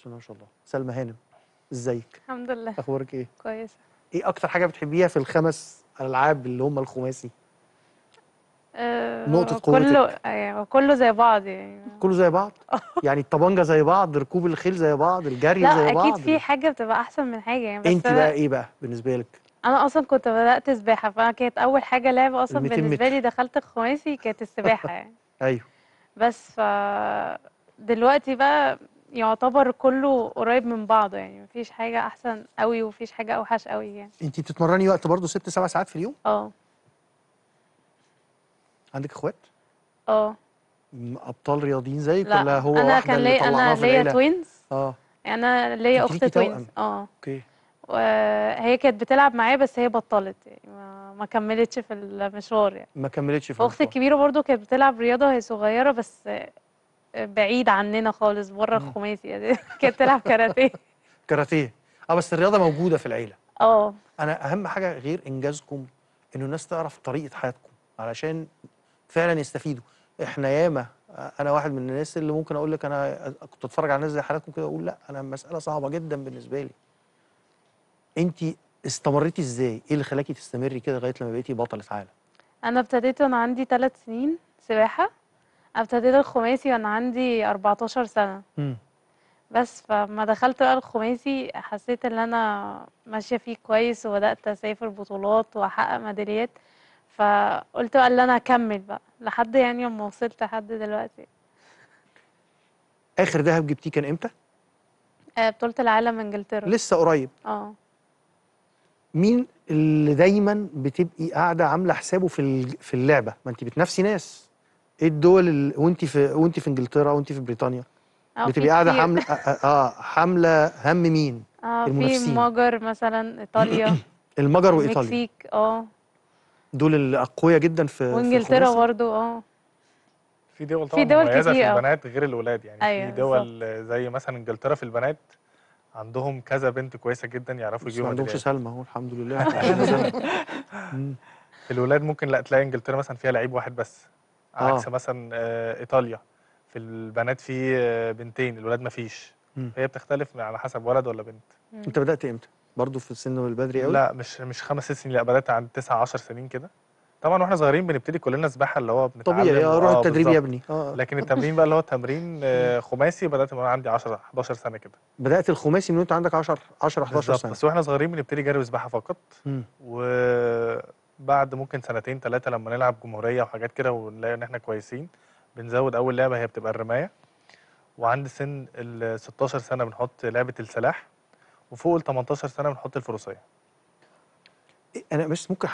بسم الله ما شاء الله. سلمى هانم، ازيك؟ الحمد لله. اخبارك ايه؟ كويسه. ايه اكتر حاجه بتحبيها في الخمس الالعاب اللي هم الخماسي؟ نقطه قوتك. كله زي بعض يعني. كله زي بعض؟ يعني الطبانجه زي بعض، ركوب الخيل زي بعض، الجري زي بعض. لا اكيد في حاجه بتبقى احسن من حاجه يعني. بس انت بقى ايه بقى بالنسبه لك؟ انا اصلا كنت بدات سباحه، فكانت اول حاجه لعبه اصلا بالنسبه لي دخلت الخماسي كانت السباحه يعني. ايوه. بس ف دلوقتي بقى يعتبر كله قريب من بعضه يعني، مفيش حاجه احسن قوي ومفيش حاجه اوحش قوي يعني. انت بتتمرني وقت برضه 6 7 ساعات في اليوم؟ اه. عندك اخوات؟ اه. ابطال رياضيين زيك ولا هو واحده؟ انا كان ليا توينز. اه. انا ليا اخت توينز. اه. اوكي. وهي كانت بتلعب معايا بس هي بطلت يعني ما كملتش في المشوار يعني. ما كملتش في المشوار. اختي الكبيره برضه كانت بتلعب رياضه وهي صغيره بس بعيد عننا خالص، بره الخماسي كانت تلعب كاراتيه. كاراتيه. اه بس الرياضه موجوده في العيله. اه. انا اهم حاجه غير انجازكم انه الناس تعرف طريقه حياتكم علشان فعلا يستفيدوا. احنا ياما، انا واحد من الناس اللي ممكن اقول لك انا كنت اتفرج على ناس زي حالاتكم كده اقول لا انا مساله صعبه جدا بالنسبه لي. انت استمريتي ازاي؟ ايه اللي خلاكي تستمري كده لغايه لما بقيتي بطله عالم؟ انا ابتديت وانا عندي 3 سنين سباحه. ابتديت الخماسي وانا عندي 14 سنه. بس فما دخلت بقى الخماسي حسيت ان انا ماشيه فيه كويس وبدات اسافر بطولات واحقق ميداليات، فقلت بقى ان انا هكمل بقى لحد يعني لما وصلت لحد دلوقتي. اخر دهب جبتيه كان امتى؟ بطوله العالم انجلترا. لسه قريب. اه. مين اللي دايما بتبقي قاعده عامله حسابه في اللعبه؟ ما انت بتنافسي ناس. ايه الدول اللي وانت في انجلترا وانت في بريطانيا بتبقي قاعده حامله هم مين؟ المنافسين. في المجر مثلا، ايطاليا. المجر وايطاليا. المكسيك. اه. دول الاقوياء جدا في وانجلترا برضه. اه. في دول طبعا مميزه في البنات غير الولاد يعني. أيوة في دول بالزبط. زي مثلا انجلترا في البنات عندهم كذا بنت كويسه جدا يعرفوا يجيبوا. ما عندهمش سلمى اهو الحمد لله. في الولاد ممكن لا تلاقي انجلترا مثلا فيها لعيب واحد بس. عكس مثلا ايطاليا في البنات في بنتين، الولاد ما فيش. هي بتختلف على حسب ولد ولا بنت. انت بدات امتى؟ برضه في السن البدري قوي؟ لا مش 5 6 سنين، لا بدات عند 9 10 سنين كده. طبعا واحنا صغيرين بنبتدي كلنا سباحه اللي هو بنتعلم طبيعي. روح التدريب يا ابني. لكن التمرين بقى اللي هو تمرين خماسي بدات وانا عندي 10 11 سنه كده. بدات الخماسي من وانت عندك 10 11 سنه. بس واحنا صغيرين بنبتدي جري وسباحه فقط. وبعد ممكن 2 3 سنين لما نلعب جمهوريه وحاجات كده ونلاقي ان احنا كويسين بنزود. اول لعبه هي بتبقى الرمايه، وعند سن ال 16 سنه بنحط لعبه السلاح، وفوق ال 18 سنه بنحط الفروسيه. انا بس ممكن